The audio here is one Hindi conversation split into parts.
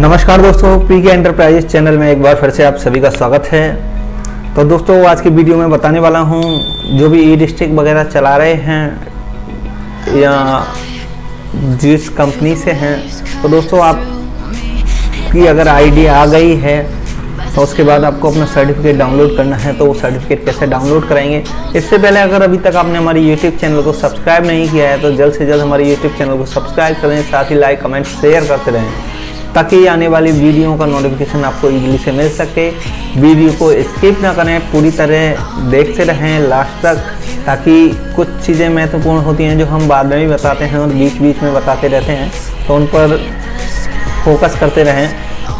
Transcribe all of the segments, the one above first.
नमस्कार दोस्तों, पीके एंटरप्राइजेस चैनल में एक बार फिर से आप सभी का स्वागत है। तो दोस्तों, आज की वीडियो में बताने वाला हूँ जो भी ई डिस्ट्रिक्ट वगैरह चला रहे हैं या जिस कंपनी से हैं, तो दोस्तों आप की अगर आईडी आ गई है तो उसके बाद आपको अपना सर्टिफिकेट डाउनलोड करना है। तो वो सर्टिफिकेट कैसे डाउनलोड कराएंगे, इससे पहले अगर अभी तक आपने हमारे यूट्यूब चैनल को सब्सक्राइब नहीं किया है तो जल्द से जल्द हमारे यूट्यूब चैनल को सब्सक्राइब करें, साथ ही लाइक कमेंट शेयर करते रहें ताकि आने वाली वीडियो का नोटिफिकेशन आपको इजीली से मिल सके। वीडियो को स्किप ना करें, पूरी तरह देखते रहें लास्ट तक, ताकि कुछ चीज़ें महत्वपूर्ण होती हैं जो हम बाद में भी बताते हैं और बीच बीच में बताते रहते हैं, तो उन पर फोकस करते रहें।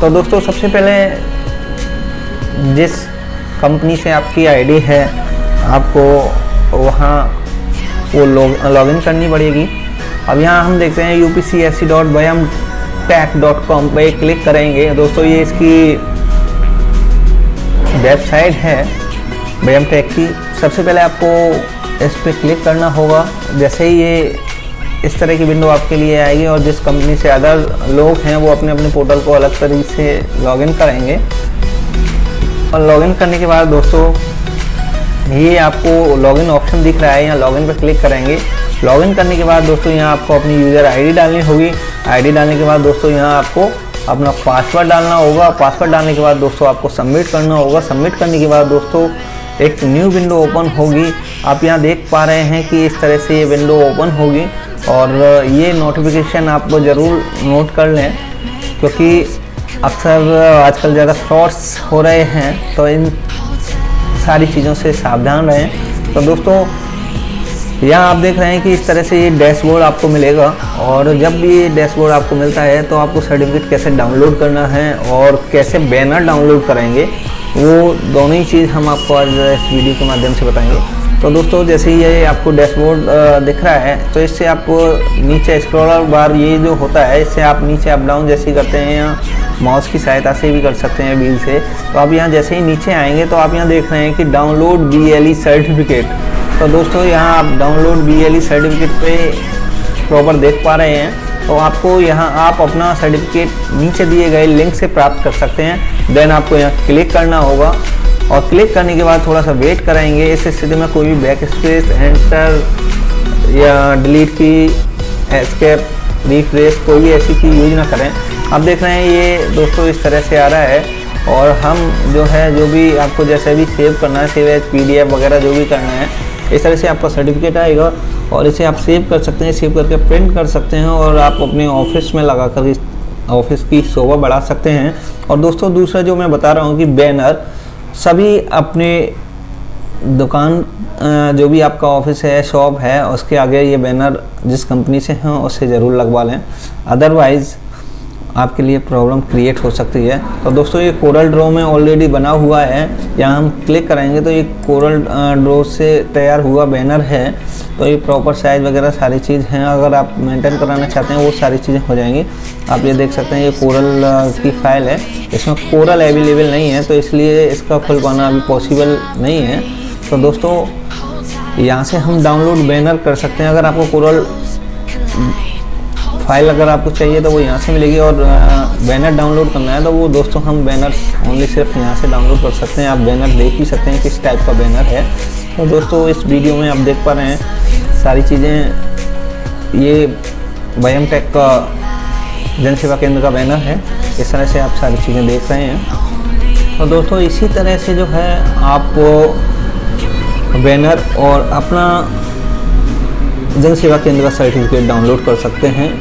तो दोस्तों, सबसे पहले जिस कंपनी से आपकी आईडी है आपको वहाँ वो लॉगिन करनी पड़ेगी। अब यहाँ हम देखते हैं upcsc.vemtech.com पे क्लिक करेंगे। दोस्तों, ये इसकी वेबसाइट है VemTech की। सबसे पहले आपको इस पर क्लिक करना होगा। जैसे ही ये इस तरह की विंडो आपके लिए आएगी और जिस कंपनी से अदर लोग हैं वो अपने अपने पोर्टल को अलग तरीके से लॉगिन करेंगे। और लॉगिन करने के बाद दोस्तों ये आपको लॉगिन ऑप्शन दिख रहा है, यहाँ लॉगिन पर क्लिक करेंगे। लॉगिन करने के बाद दोस्तों यहाँ आपको अपनी यूज़र आईडी डालनी होगी। आईडी डालने के बाद दोस्तों यहाँ आपको अपना पासवर्ड डालना होगा। पासवर्ड डालने के बाद दोस्तों आपको सबमिट करना होगा। सबमिट करने के बाद दोस्तों एक न्यू विंडो ओपन होगी। आप यहाँ देख पा रहे हैं कि इस तरह से ये विंडो ओपन होगी। और ये नोटिफिकेशन आपको ज़रूर नोट कर लें, क्योंकि अक्सर आजकल ज़्यादा फ्रॉड्स हो रहे हैं, तो इन सारी चीज़ों से सावधान रहें। तो दोस्तों यहाँ आप देख रहे हैं कि इस तरह से ये डैशबोर्ड आपको मिलेगा। और जब भी ये डैशबोर्ड आपको मिलता है तो आपको सर्टिफिकेट कैसे डाउनलोड करना है और कैसे बैनर डाउनलोड करेंगे, वो दोनों ही चीज़ हम आपको आज इस वीडियो के माध्यम से बताएंगे। तो दोस्तों, जैसे ही ये आपको डैशबोर्ड दिख रहा है तो इससे आपको नीचे स्क्रॉलर बार ये जो होता है, इससे आप नीचे अप डाउन जैसे ही करते हैं या माउस की सहायता से भी कर सकते हैं व्हील से। तो आप यहाँ जैसे ही नीचे आएँगे तो आप यहाँ देख रहे हैं कि डाउनलोड BLE सर्टिफिकेट। तो दोस्तों यहाँ आप डाउनलोड BLE सर्टिफिकेट पे प्रॉपर देख पा रहे हैं। तो आपको यहाँ आप अपना सर्टिफिकेट नीचे दिए गए लिंक से प्राप्त कर सकते हैं। देन आपको यहाँ क्लिक करना होगा और क्लिक करने के बाद थोड़ा सा वेट कराएंगे। इस स्थिति में कोई भी बैक स्पेस, एंटर या डिलीट की, एस्केप, रिफ्रेश, कोई भी ऐसी की यूज ना करें। आप देख रहे हैं ये दोस्तों इस तरह से आ रहा है। और हम जो है जो भी आपको जैसे भी सेव करना है, सेव एज PDF वगैरह जो भी करना है, इस तरह से आपका सर्टिफिकेट आएगा। और इसे आप सेव कर सकते हैं, सेव करके प्रिंट कर सकते हैं और आप अपने ऑफिस में लगा कर इस ऑफिस की शोभा बढ़ा सकते हैं। और दोस्तों दूसरा जो मैं बता रहा हूँ कि बैनर, सभी अपने दुकान जो भी आपका ऑफिस है, शॉप है, उसके आगे ये बैनर जिस कंपनी से हैं उससे ज़रूर लगवा लें, अदरवाइज़ आपके लिए प्रॉब्लम क्रिएट हो सकती है। तो दोस्तों ये कोरल ड्रॉ में ऑलरेडी बना हुआ है, यहाँ हम क्लिक करेंगे तो ये कोरल ड्रॉ से तैयार हुआ बैनर है। तो ये प्रॉपर साइज़ वगैरह सारी चीज़ हैं, अगर आप मेंटेन कराना चाहते हैं वो सारी चीज़ें हो जाएंगी। आप ये देख सकते हैं ये कोरल की फाइल है, इसमें कोरल अवेलेबल नहीं है तो इसलिए इसका खुल पाना अभी पॉसिबल नहीं है। तो दोस्तों यहाँ से हम डाउनलोड बैनर कर सकते हैं। अगर आपको कोरल फाइल अगर आपको चाहिए तो वो यहाँ से मिलेगी, और बैनर डाउनलोड करना है तो वो दोस्तों हम बैनर ओनली सिर्फ यहाँ से डाउनलोड कर सकते हैं। आप बैनर देख ही सकते हैं किस टाइप का बैनर है। तो दोस्तों इस वीडियो में आप देख पा रहे हैं सारी चीज़ें, ये VemTech का जनसेवा केंद्र का बैनर है। इस तरह से आप सारी चीज़ें देख रहे हैं। तो दोस्तों इसी तरह से जो है आपको बैनर और अपना जनसेवा केंद्र का सर्टिफिकेट डाउनलोड कर सकते हैं।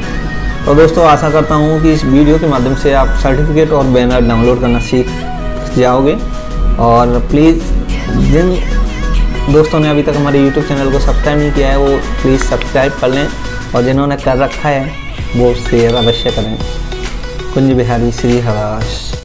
तो दोस्तों आशा करता हूँ कि इस वीडियो के माध्यम से आप सर्टिफिकेट और बैनर डाउनलोड करना सीख जाओगे। और प्लीज़ जिन दोस्तों ने अभी तक हमारे YouTube चैनल को सब्सक्राइब नहीं किया है वो प्लीज़ सब्सक्राइब कर लें, और जिन्होंने कर रखा है वो शेयर अवश्य करें। कुंज बिहारी श्रीहराश।